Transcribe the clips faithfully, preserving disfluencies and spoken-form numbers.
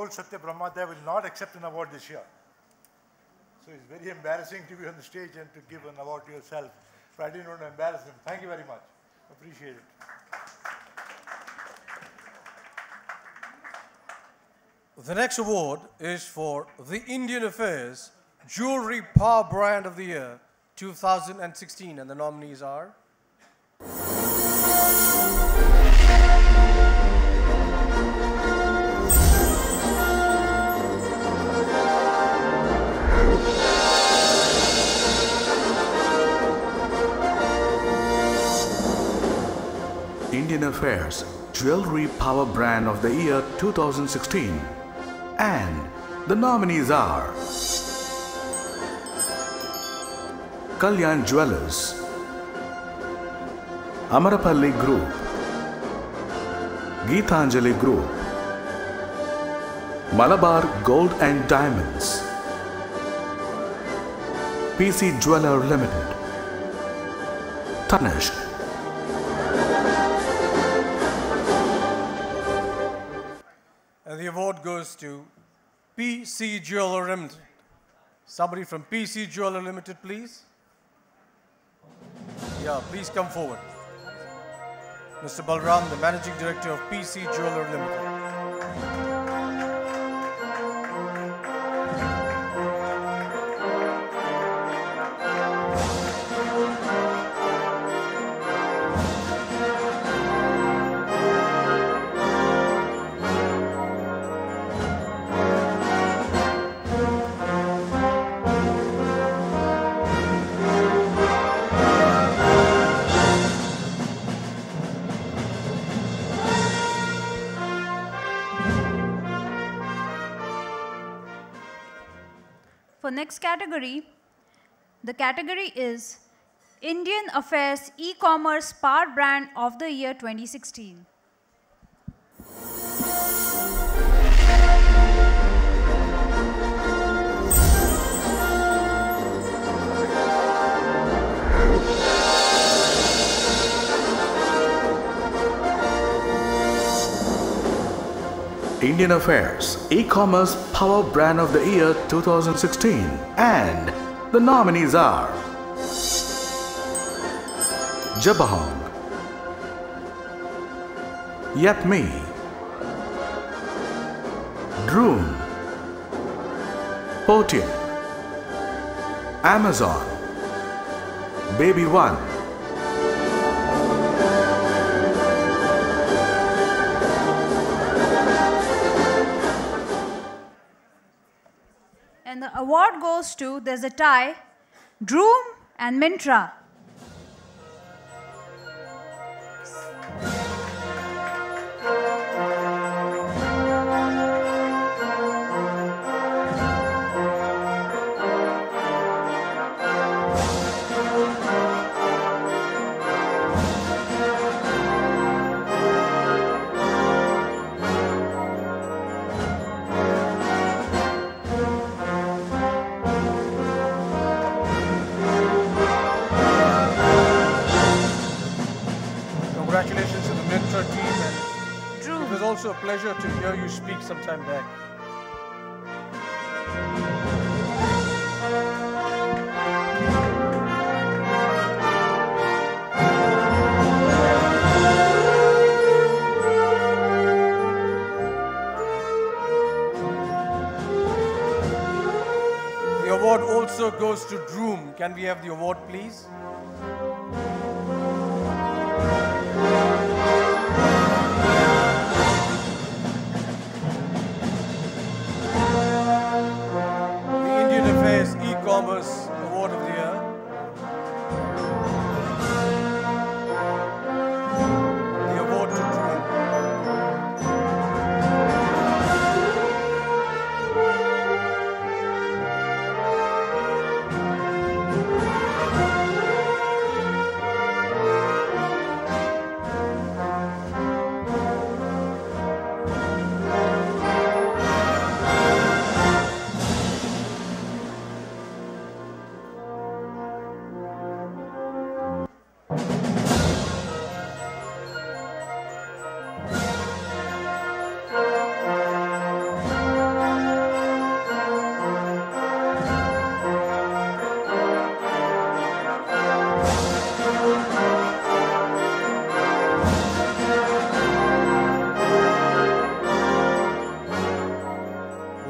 told Satya Brahma that I will not accept an award this year. So it's very embarrassing to be on the stage and to give an award to yourself. But I didn't want to embarrass him. Thank you very much. Appreciate it. The next award is for the Indian Affairs Jewelry Power Brand of the Year two thousand sixteen, and the nominees are Indian Affairs Jewelry Power Brand of the Year two thousand sixteen, and the nominees are Kalyan Jewelers, Amarapalli Group, Geetanjali Group, Malabar Gold and Diamonds, P C Jeweller Limited, Tanishq. And the award goes to P C Jeweller Limited. Somebody from P C Jeweller Limited, please. Yeah, please come forward. Mister Balram, the Managing Director of P C Jeweller Limited. Next category, the category is Indian Affairs E-commerce Power Brand of the Year twenty sixteen. Indian Affairs E-commerce Power Brand of the Year two thousand sixteen, and the nominees are Jabahong, Yapme, Droom, Potion, Amazon, Baby One. And the award goes to, there's a tie, Droom and Myntra. It's a pleasure to hear you speak sometime back. The award also goes to Droom. Can we have the award, please? E-commerce Award of the Year. The award to Droom.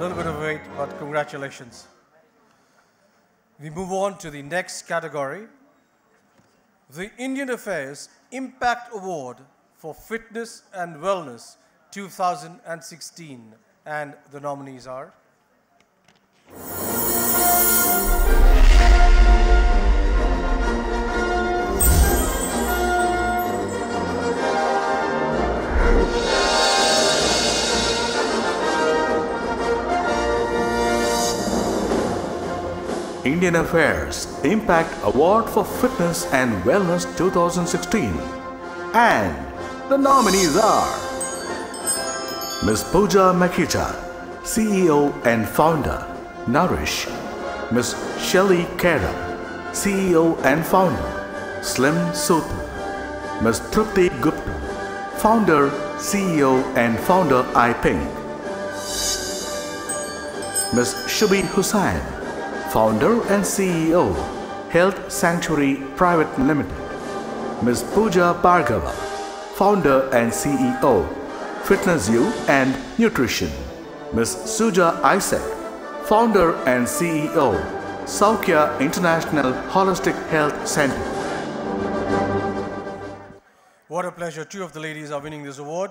A little bit of weight, but congratulations. We move on to the next category, the Indian Affairs Impact Award for Fitness and Wellness two thousand sixteen, and the nominees are Indian Affairs Impact Award for Fitness and Wellness two thousand sixteen, and the nominees are Miz Pooja Makhija, C E O and Founder, Nourish; Miz Shelly Karam, C E O and Founder, Slim Sotho; Miz Trupti Gupta, Founder, C E O and Founder, iPing; Miz Shubhi Hussain, Founder and C E O, Health Sanctuary Private Limited; Miz Pooja Bhargava, Founder and C E O, FitnessU and Nutrition; Miz Suja Isaac, Founder and C E O, Saukya International Holistic Health Center. What a pleasure. Two of the ladies are winning this award.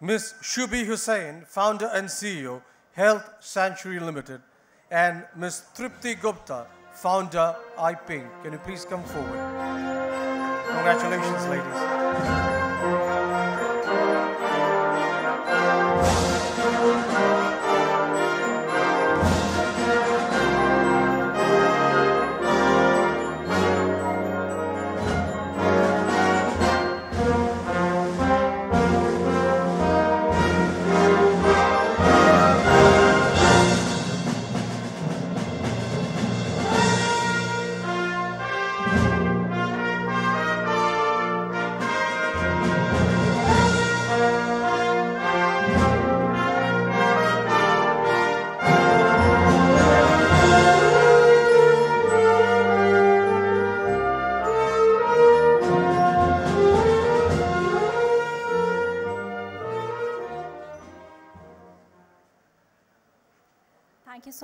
Miz Shubhi Hussain, Founder and C E O, Health Sanctuary Limited, and Miz Trupti Gupta, Founder, iPing. Can you please come forward? Congratulations, ladies.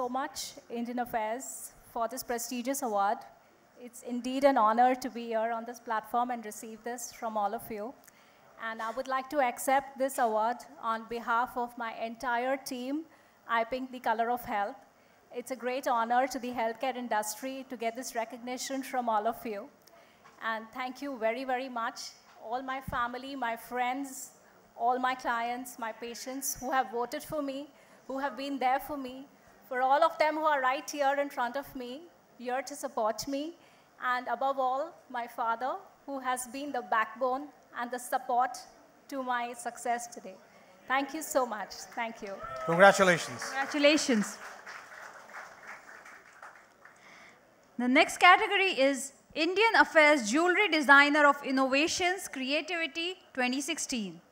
So much, Indian Affairs, for this prestigious award. It's indeed an honor to be here on this platform and receive this from all of you. And I would like to accept this award on behalf of my entire team, iPing the Color of Health. It's a great honor to the healthcare industry to get this recognition from all of you. And thank you very, very much, all my family, my friends, all my clients, my patients who have voted for me, who have been there for me. For all of them who are right here in front of me, here to support me, and above all, my father, who has been the backbone and the support to my success today. Thank you so much. Thank you. Congratulations. Congratulations. The next category is Indian Affairs Jewelry Designer of Innovations Creativity twenty sixteen.